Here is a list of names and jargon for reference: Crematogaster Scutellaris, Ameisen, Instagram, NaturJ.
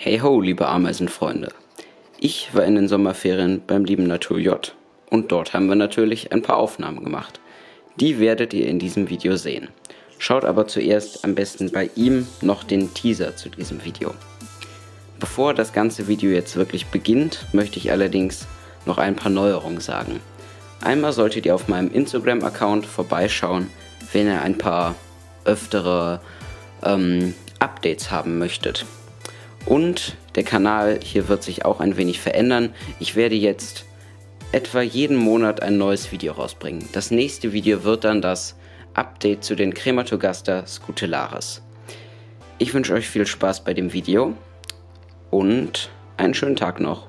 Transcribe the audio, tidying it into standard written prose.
Hey ho, liebe Ameisenfreunde! Ich war in den Sommerferien beim lieben NaturJ und dort haben wir natürlich ein paar Aufnahmen gemacht. Die werdet ihr in diesem Video sehen. Schaut aber zuerst am besten bei ihm noch den Teaser zu diesem Video. Bevor das ganze Video jetzt wirklich beginnt, möchte ich allerdings noch ein paar Neuerungen sagen. Einmal solltet ihr auf meinem Instagram-Account vorbeischauen, wenn ihr ein paar öftere Updates haben möchtet. Und der Kanal hier wird sich auch ein wenig verändern. Ich werde jetzt etwa jeden Monat ein neues Video rausbringen. Das nächste Video wird dann das Update zu den Crematogaster Scutellaris. Ich wünsche euch viel Spaß bei dem Video und einen schönen Tag noch.